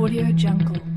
Audiojungle.